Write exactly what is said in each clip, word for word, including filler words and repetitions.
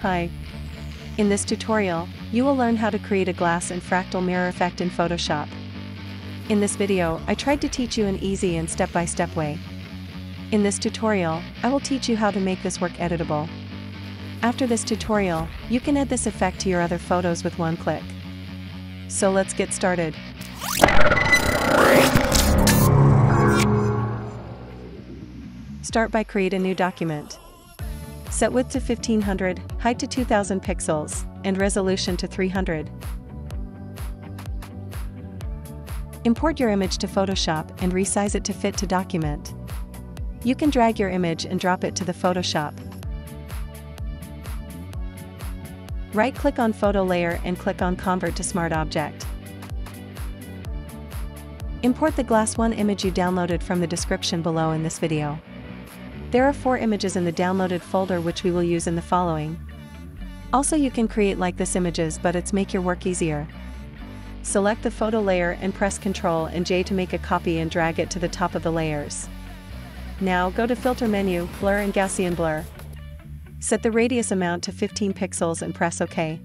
pi. In this tutorial, you will learn how to create a glass and fractal mirror effect in Photoshop. In this video, I tried to teach you an easy and step-by-step way. In this tutorial, I will teach you how to make this work editable. After this tutorial, you can add this effect to your other photos with one click. So let's get started. Start by create a new document. Set width to fifteen hundred, height to two thousand pixels, and resolution to three hundred. Import your image to Photoshop and resize it to fit to document. You can drag your image and drop it to the Photoshop. Right-click on Photo Layer and click on Convert to Smart Object. Import the Glass one image you downloaded from the description below in this video. There are four images in the downloaded folder which we will use in the following. Also, you can create like this images, but it's make your work easier. Select the photo layer and press Ctrl and J to make a copy and drag it to the top of the layers. Now go to Filter menu, Blur and Gaussian Blur. Set the radius amount to fifteen pixels and press OK.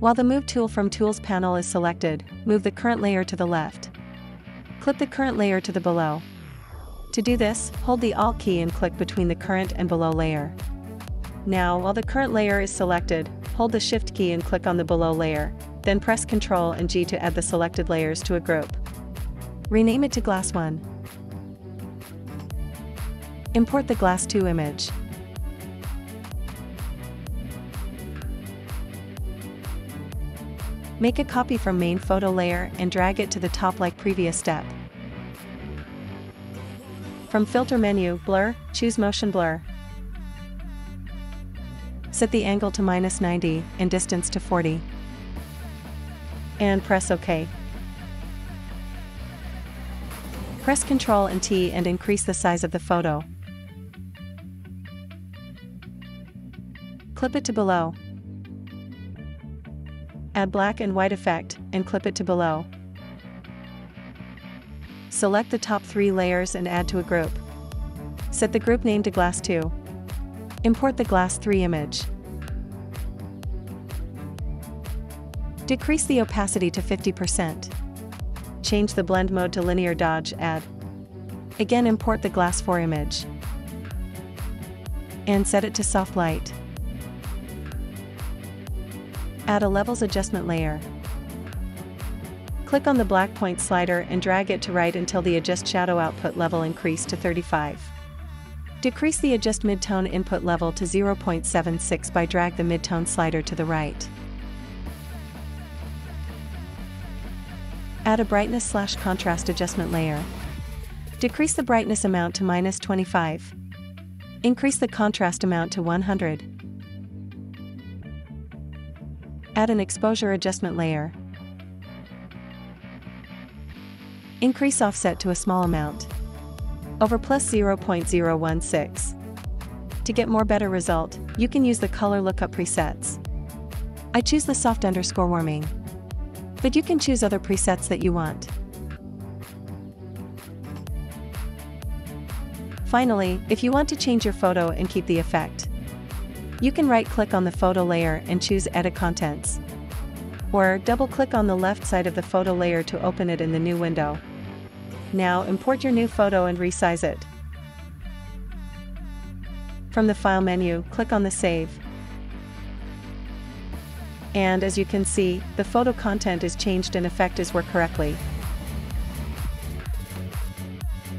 While the Move tool from Tools panel is selected, move the current layer to the left. Clip the current layer to the below. To do this, hold the Alt key and click between the current and below layer. Now, while the current layer is selected, hold the Shift key and click on the below layer, then press Ctrl and G to add the selected layers to a group. Rename it to Glass one. Import the Glass two image. Make a copy from main photo layer and drag it to the top like previous step. From Filter menu, Blur, choose Motion Blur. Set the angle to minus ninety and distance to forty. And press OK. Press Ctrl and T and increase the size of the photo. Clip it to below. Add black and white effect, and clip it to below. Select the top three layers and add to a group. Set the group name to Glass two. Import the Glass three image. Decrease the opacity to fifty percent. Change the blend mode to Linear Dodge, add. Again, import the Glass four image. And set it to Soft Light. Add a Levels Adjustment layer. Click on the black point slider and drag it to right until the Adjust Shadow Output level increased to thirty-five. Decrease the Adjust Midtone input level to zero point seven six by drag the midtone slider to the right. Add a Brightness slash Contrast Adjustment layer. Decrease the brightness amount to minus twenty-five. Increase the contrast amount to one hundred. Add an Exposure Adjustment layer. Increase offset to a small amount, over plus zero point zero one six. To get more better result, you can use the Color Lookup Presets. I choose the Soft Underscore Warming, but you can choose other presets that you want. Finally, if you want to change your photo and keep the effect, you can right-click on the photo layer and choose Edit Contents. Or double-click on the left side of the photo layer to open it in the new window. Now import your new photo and resize it. From the File menu, click on the Save. And as you can see, the photo content is changed and effect is worked correctly.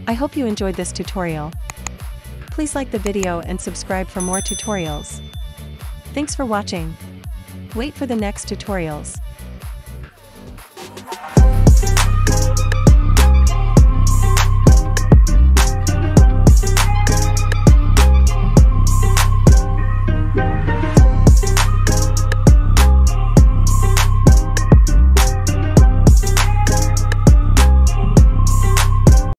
I hope you enjoyed this tutorial. Please like the video and subscribe for more tutorials. Thanks for watching. Wait for the next tutorials.